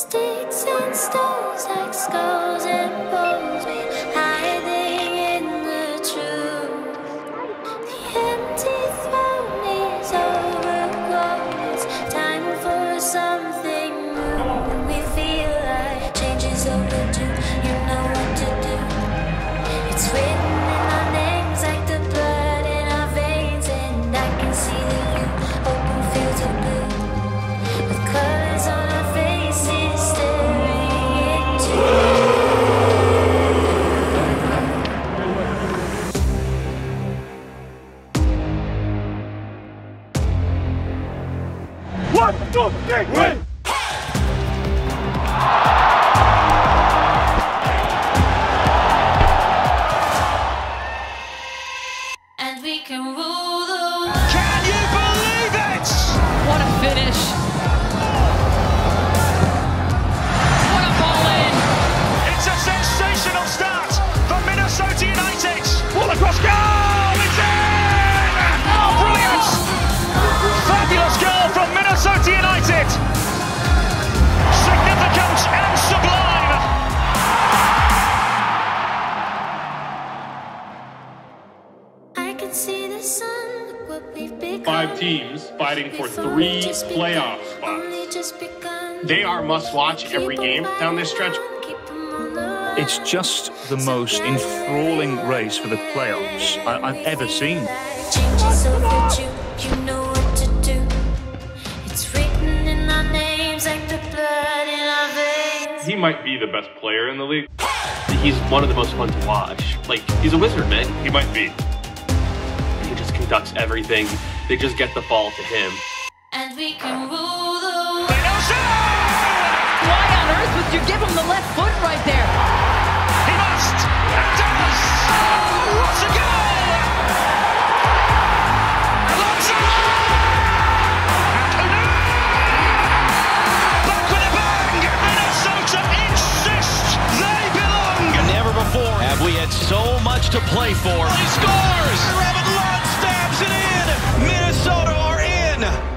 Sticks and stones like skulls and bones, we're hiding in the truth. The empty throne is overgrown. It's time for something new. We feel like change is overdue. You know what to do. It's written in our names like the blood in our veins, and I can see the you. Open fields of blue with colors on our faces. One, two, three, win! And we can rule the world. Can you believe it? What a finish! Minnesota United, significant and sublime. I can see the sun, what we've become. 5 teams fighting for 3 playoff spots. They are must-watch every game down this stretch. It's just the most enthralling race for the playoffs I've ever seen. He might be the best player in the league. He's one of the most fun to watch. Like, he's a wizard, man. He might be. He just conducts everything. They just get the ball to him. And we can rule the world. Why on earth would you give him the left foot right there? He must. And does. Oh, what's a goal? So much to play for. He scores! Rabbit Lodge stabs it in! Minnesota are in!